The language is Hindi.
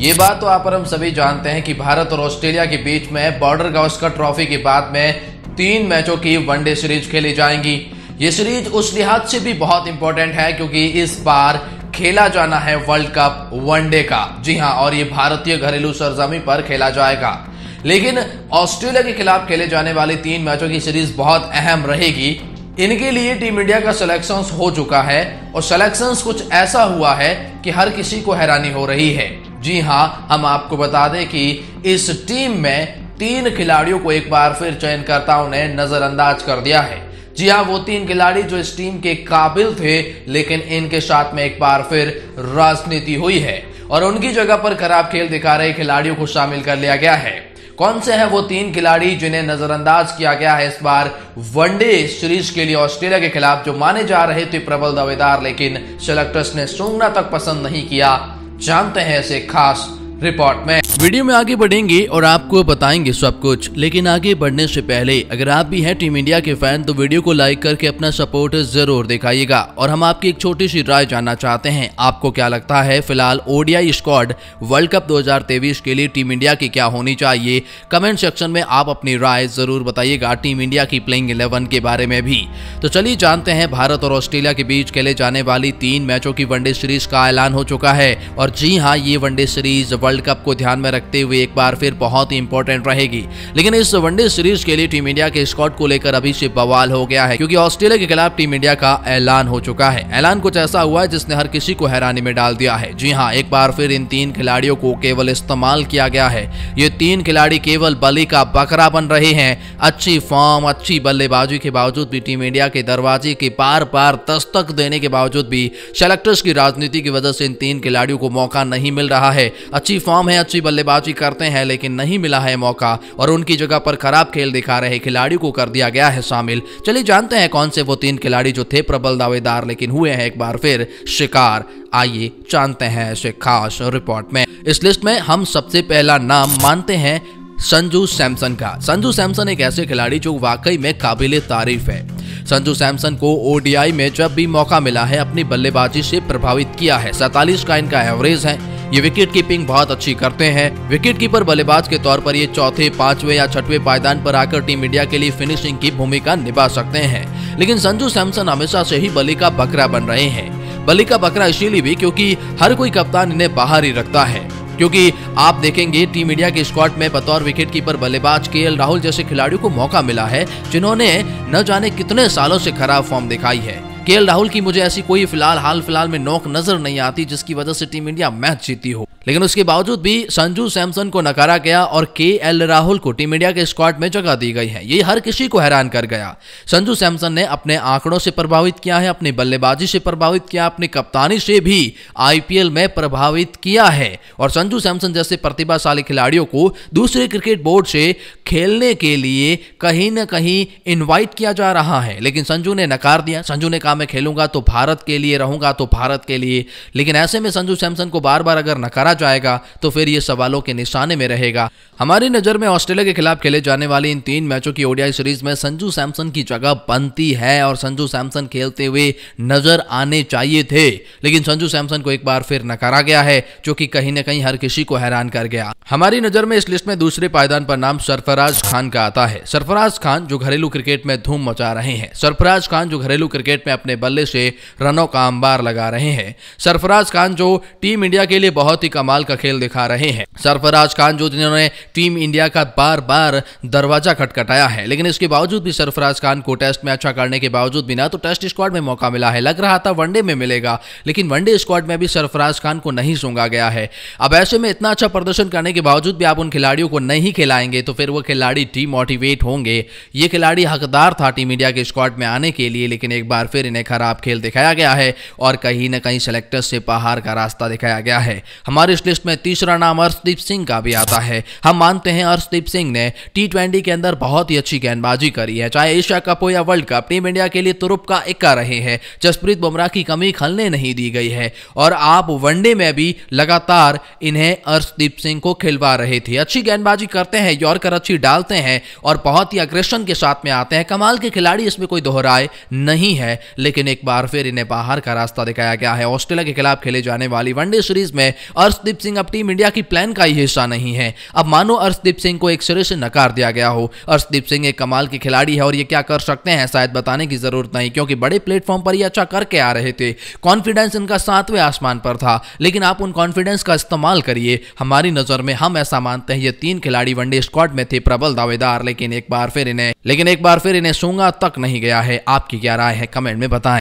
ये बात तो आप और हम सभी जानते हैं कि भारत और ऑस्ट्रेलिया के बीच में बॉर्डर गावस्कर ट्रॉफी के बाद में 3 मैचों की वनडे सीरीज खेली जाएंगी। ये सीरीज उस लिहाज से भी बहुत इंपॉर्टेंट है क्योंकि इस बार खेला जाना है वर्ल्ड कप वनडे का। जी हां, और ये भारतीय घरेलू सरजमी पर खेला जाएगा। लेकिन ऑस्ट्रेलिया के खिलाफ खेले जाने वाली 3 मैचों की सीरीज बहुत अहम रहेगी। इनके लिए टीम इंडिया का सिलेक्शंस हो चुका है और सिलेक्शंस कुछ ऐसा हुआ है कि हर किसी को हैरानी हो रही है। जी हां, हम आपको बता दें कि इस टीम में 3 खिलाड़ियों को एक बार फिर चयनकर्ताओं ने नजरअंदाज कर दिया है। जी हां, वो 3 खिलाड़ी जो इस टीम के काबिल थे, लेकिन इनके साथ में एक बार फिर राजनीति हुई है और उनकी जगह पर खराब खेल दिखा रहे खिलाड़ियों को शामिल कर लिया गया है। कौन से हैं वो 3 खिलाड़ी जिन्हें नजरअंदाज किया गया है इस बार वनडे सीरीज के लिए ऑस्ट्रेलिया के खिलाफ, जो माने जा रहे थे प्रबल दावेदार, लेकिन सेलेक्टर्स ने सूंघना तक पसंद नहीं किया। जानते हैं ऐसे खास रिपोर्ट में। वीडियो में आगे बढ़ेंगे और आपको बताएंगे सब कुछ, लेकिन आगे बढ़ने से पहले अगर आप भी हैं टीम इंडिया के फैन तो वीडियो को लाइक करके अपना सपोर्ट जरूर दिखाइएगा। और हम आपकी एक छोटी सी राय जानना चाहते हैं, आपको क्या लगता है फिलहाल ओडीआई स्क्वाड वर्ल्ड कप 2023 के लिए टीम इंडिया की क्या होनी चाहिए? कमेंट सेक्शन में आप अपनी राय जरूर बताइएगा, टीम इंडिया की प्लेइंग 11 के बारे में भी। तो चलिए जानते हैं, भारत और ऑस्ट्रेलिया के बीच खेले जाने वाली 3 मैचों की वनडे सीरीज का ऐलान हो चुका है। और जी हाँ, ये वनडे सीरीज वर्ल्ड कप को ध्यान में रखते हुए एक बार फिर बहुत ही इंपॉर्टेंट रहेगी। लेकिन इस वनडे सीरीज के लिए टीम इंडिया के स्क्वाड को लेकर अभी से बवाल हो गया है क्योंकि ऑस्ट्रेलिया के खिलाफ टीम इंडिया का ऐलान हो चुका है। ऐलान कुछ ऐसा हुआ है जिसने हर किसी को हैरानी में डाल दिया है। जी हां, एक बार फिर इन 3 खिलाड़ियों को केवल इस्तेमाल किया गया है। ये 3 खिलाड़ी केवल बलि का बकरा बन रहे हैं। अच्छी फॉर्म, अच्छी बल्लेबाजी के बावजूद भी, टीम इंडिया के दरवाजे के पार दस्तक देने के बावजूद भी सेलेक्टर्स की राजनीति की वजह से इन 3 खिलाड़ियों को मौका नहीं मिल रहा है। अच्छी फॉर्म है, अच्छी बल्लेबाजी करते हैं, लेकिन नहीं मिला है मौका और उनकी जगह पर खराब खेल दिखा रहे खिलाड़ियों को कर दिया गया है शामिल। चलिए जानते हैं कौन से वो 3 खिलाड़ी जो थे प्रबल दावेदार, लेकिन हुए हैं एक बार फिर शिकार। आइए जानते हैं ऐसे खास रिपोर्ट में। इस लिस्ट में हम सबसे पहला नाम मानते हैं संजू सैमसन का। संजू सैमसन एक ऐसे खिलाड़ी जो वाकई में काबिले तारीफ है। संजू सैमसन को ओडीआई में जब भी मौका मिला है अपनी बल्लेबाजी से प्रभावित किया है। 47 का इनका एवरेज है। ये विकेट कीपिंग बहुत अच्छी करते हैं। विकेट कीपर बल्लेबाज के तौर पर ये चौथे, पांचवें या छठवें पायदान पर आकर टीम इंडिया के लिए फिनिशिंग की भूमिका निभा सकते हैं। लेकिन संजू सैमसन हमेशा से ही बलि का बकरा बन रहे हैं। बलि का बकरा इसीलिए भी क्योंकि हर कोई कप्तान इन्हें बाहर ही रखता है। क्योंकि आप देखेंगे टीम इंडिया के स्क्वाड में बतौर विकेटकीपर बल्लेबाज केएल राहुल जैसे खिलाड़ियों को मौका मिला है जिन्होंने न जाने कितने सालों से खराब फॉर्म दिखाई है। केएल राहुल की मुझे ऐसी कोई हाल फिलहाल में नोक नजर नहीं आती जिसकी वजह से टीम इंडिया मैच जीती हो। लेकिन उसके बावजूद भी संजू सैमसन को नकारा गया और केएल राहुल को टीम इंडिया के स्क्वाड में जगह दी गई है। ये हर किसी को हैरान कर गया। संजू सैमसन ने अपने आंकड़ों से प्रभावित किया है, अपनी बल्लेबाजी से प्रभावित किया, अपनी कप्तानी से भी आईपीएल में प्रभावित किया है। और संजू सैमसन जैसे प्रतिभाशाली खिलाड़ियों को दूसरे क्रिकेट बोर्ड से खेलने के लिए कहीं ना कहीं इन्वाइट किया जा रहा है, लेकिन संजू ने नकार दिया। संजू ने कहा मैं खेलूंगा तो भारत के लिए, रहूंगा तो भारत के लिए। लेकिन ऐसे में संजू सैमसन को बार बार अगर नकारा जाएगा तो फिर ये सवालों के निशाने में रहेगा। हमारी नजर में ऑस्ट्रेलिया के खिलाफ खेले जाने वाली इन 3 मैचों की ओडीआई सीरीज में संजू सैमसन की जगह बनती है और संजू सैमसन खेलते हुए नजर आने चाहिए थे। लेकिन संजू सैमसन को एक बार फिर नकारा गया है, जो कि कहीं ना कहीं हर किसी को हैरान कर गया। हमारी नजर में इस लिस्ट में दूसरे पायदान पर नाम सरफराज खान का आता है। सरफराज खान जो घरेलू क्रिकेट में धूम मचा रहे हैं। सरफराज खान जो घरेलू क्रिकेट में अपने बल्ले से रनों का अंबार लगा रहे हैं। सरफराज खान जो टीम इंडिया के लिए बहुत ही कमाल का खेल दिखा रहे हैं। सरफराज खान जो जिन्होंने टीम इंडिया का बार बार दरवाजा खटखटाया है। लेकिन इसके बावजूद भी सरफराज खान को टेस्ट में अच्छा करने के बावजूद भी ना तो टेस्ट स्क्वाड में मौका मिला है। लग रहा था वनडे में मिलेगा, लेकिन वनडे स्क्वाड में भी सरफराज खान को नहीं सूंघा गया है। अब ऐसे में इतना अच्छा प्रदर्शन करने के बावजूद भी आप उन खिलाड़ियों को नहीं खिलाएंगे तो फिर वो खिलाड़ी डीमोटिवेट होंगे। ये खिलाड़ी हकदार था टीम इंडिया के स्क्वाड में आने के लिए, लेकिन एक बार फिर इन्हें खराब खेल दिखाया गया है और कहीं ना कहीं सेलेक्टर्स से बाहर का रास्ता दिखाया गया है। हमारे इस लिस्ट में तीसरा नाम अर्शदीप सिंह का भी आता है। हम मानते हैं अर्शदीप सिंह ने टी20 के अंदर बहुत ही अच्छी गेंदबाजी करी है। चाहे एशिया कप हो या वर्ल्ड कप, टीम इंडिया के लिए तुरुप का इक्का रहे हैं। जसप्रीत बुमराह की कमी खलने नहीं दी गई है और आप वनडे में भी लगातार इन्हें अर्शदीप सिंह को खिलवा रहे थे। अच्छी गेंदबाजी करते हैं, यॉर्कर अच्छी डालते हैं और बहुत ही अग्रेशन के साथ में आते हैं। कमाल के खिलाड़ी, इसमें कोई दोहराए नहीं है। लेकिन एक बार फिर इन्हें बाहर का रास्ता दिखाया गया है। ऑस्ट्रेलिया के खिलाफ खेले जाने वाली वनडे सीरीज में अर्श अर्शदीप सिंह अब टीम इंडिया की प्लान का ही हिस्सा नहीं है। अब मानो अर्शदीप सिंह को एक सिरे से नकार दिया गया हो। अर्शदीप सिंह एक कमाल के खिलाड़ी है और ये क्या कर सकते हैं शायद बताने की जरूरत नहीं, क्योंकि बड़े प्लेटफॉर्म पर ये अच्छा करके आ रहे थे। कॉन्फिडेंस इनका 7वें आसमान पर था, लेकिन आप उन कॉन्फिडेंस का इस्तेमाल करिए। हमारी नजर में हम ऐसा मानते हैं ये 3 खिलाड़ी वनडे स्क्वाड में थे प्रबल दावेदार, लेकिन एक बार फिर इन्हें सूंघा तक नहीं गया है। आपकी क्या राय है, कमेंट में बताएं।